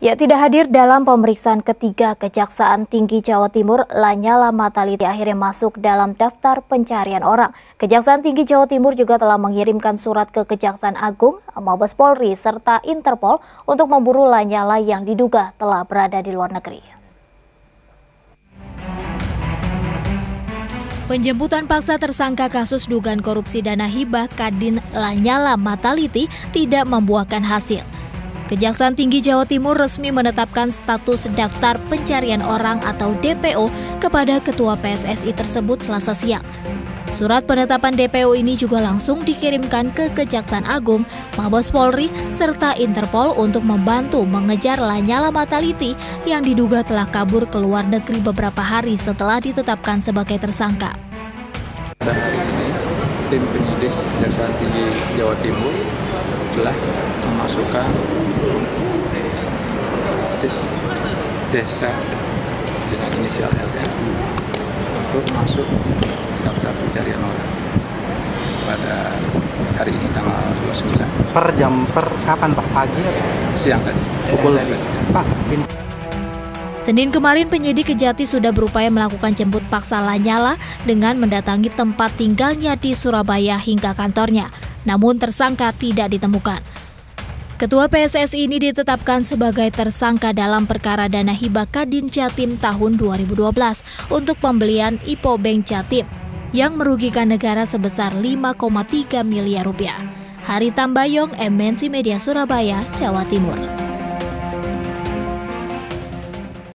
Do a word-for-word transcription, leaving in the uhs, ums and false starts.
Ya, tidak hadir dalam pemeriksaan ketiga Kejaksaan Tinggi Jawa Timur, La Nyalla Mattalitti akhirnya masuk dalam daftar pencarian orang. Kejaksaan Tinggi Jawa Timur juga telah mengirimkan surat ke Kejaksaan Agung, Mabes Polri, serta Interpol untuk memburu La Nyalla yang diduga telah berada di luar negeri. Penjemputan paksa tersangka kasus dugaan korupsi dana hibah Kadin La Nyalla Mattalitti tidak membuahkan hasil. Kejaksaan Tinggi Jawa Timur resmi menetapkan status daftar pencarian orang atau D P O kepada Ketua P S S I tersebut Selasa siang. Surat penetapan D P O ini juga langsung dikirimkan ke Kejaksaan Agung, Mabes Polri, serta Interpol untuk membantu mengejar La Nyalla Mattalitti yang diduga telah kabur ke luar negeri beberapa hari setelah ditetapkan sebagai tersangka. Dan hari ini, tim penyidik Kejaksaan Tinggi Jawa Timur telah memasukkan desa dengan inisial L N untuk masuk daftar pencarian orang pada hari ini tanggal dua puluh sembilan. Per jam per kapan Pak? Pagi atau siang tadi? Pukul Pak. Senin kemarin penyidik Kejati sudah berupaya melakukan jemput paksa La Nyalla dengan mendatangi tempat tinggalnya di Surabaya hingga kantornya. Namun tersangka tidak ditemukan. Ketua P S S I ini ditetapkan sebagai tersangka dalam perkara dana hibah Kadin Jatim tahun dua ribu dua belas untuk pembelian I P O Bank Jatim yang merugikan negara sebesar lima koma tiga miliar rupiah. Hari Tambayong, M N C Media Surabaya, Jawa Timur.